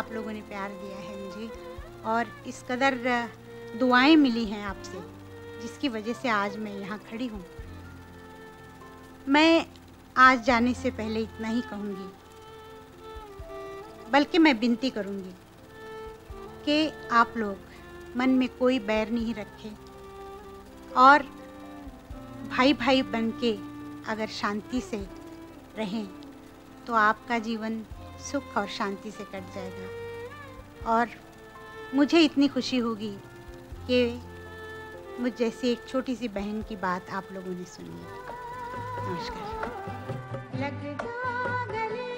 आप लोगों ने प्यार दिया है मुझे और इस कदर दुआएं मिली हैं आपसे, जिसकी वजह से आज मैं यहाँ खड़ी हूँ। मैं आज जाने से पहले इतना ही कहूँगी, बल्कि मैं विनती करूँगी कि आप लोग मन में कोई बैर नहीं रखें और भाई भाई बन के अगर शांति से रहें तो आपका जीवन सुख और शांति से कट जाएगा। और मुझे इतनी खुशी होगी कि मुझ जैसी एक छोटी सी बहन की बात आप लोगों ने सुनी। नमस्कार।